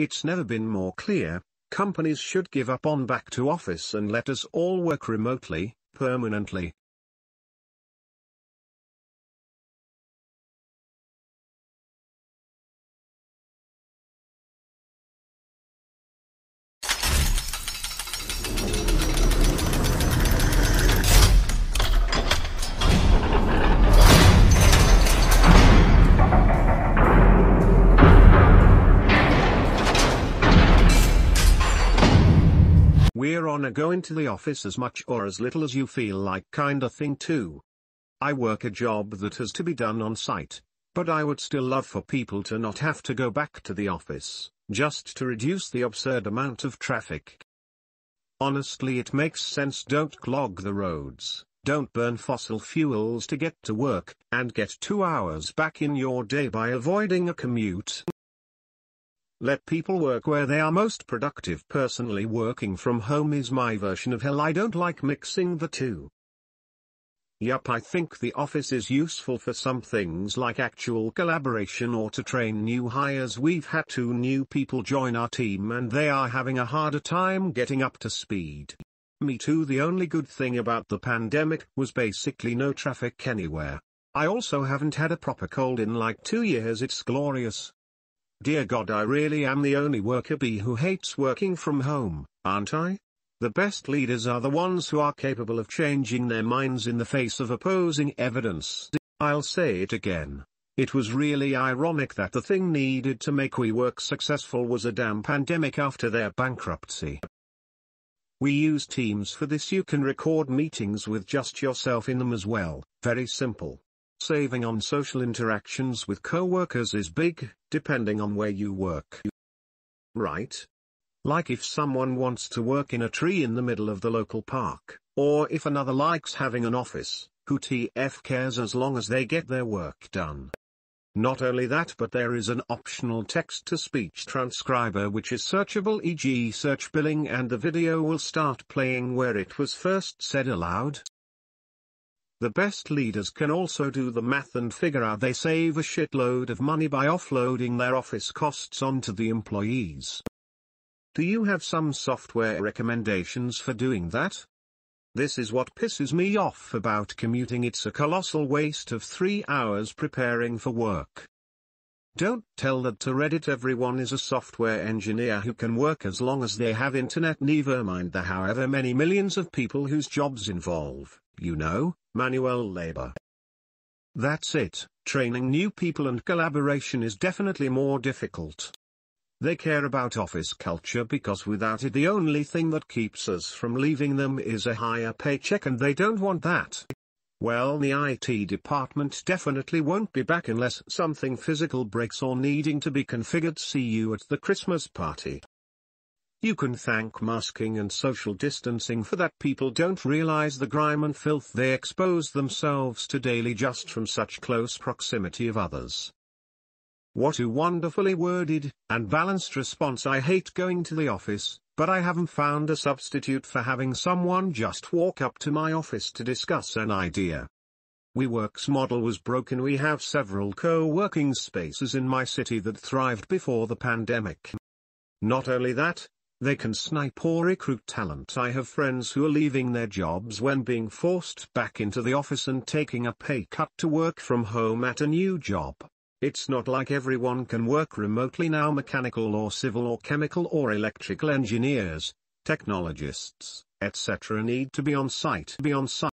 It's never been more clear, companies should give up on back to office and let us all work remotely, permanently. We're on a go into the office as much or as little as you feel like kinda thing too. I work a job that has to be done on site, but I would still love for people to not have to go back to the office, just to reduce the absurd amount of traffic. Honestly, it makes sense. Don't clog the roads, don't burn fossil fuels to get to work, and get 2 hours back in your day by avoiding a commute. Let people work where they are most productive. Personally, working from home is my version of hell. I don't like mixing the two. Yup, I think the office is useful for some things like actual collaboration or to train new hires. We've had 2 new people join our team and they are having a harder time getting up to speed. Me too. The only good thing about the pandemic was basically no traffic anywhere. I also haven't had a proper cold in like 2 years. It's glorious. Dear God, I really am the only worker bee who hates working from home, aren't I? The best leaders are the ones who are capable of changing their minds in the face of opposing evidence. I'll say it again. It was really ironic that the thing needed to make WeWork successful was a damn pandemic after their bankruptcy. We use Teams for this. You can record meetings with just yourself in them as well. Very simple. Saving on social interactions with co-workers is big, depending on where you work. Right? Like if someone wants to work in a tree in the middle of the local park, or if another likes having an office, who TF cares as long as they get their work done. Not only that, but there is an optional text-to-speech transcriber which is searchable, e.g. search billing, and the video will start playing where it was first said aloud. The best leaders can also do the math and figure out they save a shitload of money by offloading their office costs onto the employees. Do you have some software recommendations for doing that? This is what pisses me off about commuting. It's a colossal waste of 3 hours preparing for work. Don't tell that to Reddit. Everyone is a software engineer who can work as long as they have internet, never mind the however many millions of people whose jobs involve, you know, manual labor. That's it, training new people and collaboration is definitely more difficult. They care about office culture because without it the only thing that keeps us from leaving them is a higher paycheck, and they don't want that. Well, the IT department definitely won't be back unless something physical breaks or needing to be configured. See you at the Christmas party. You can thank masking and social distancing for that. People don't realize the grime and filth they expose themselves to daily just from such close proximity of others. What a wonderfully worded and balanced response. I hate going to the office, but I haven't found a substitute for having someone just walk up to my office to discuss an idea. WeWork's model was broken. We have several co-working spaces in my city that thrived before the pandemic. Not only that, they can snipe or recruit talent. I have friends who are leaving their jobs when being forced back into the office and taking a pay cut to work from home at a new job. It's not like everyone can work remotely now. Mechanical or civil or chemical or electrical engineers, technologists, etc. need to be on site.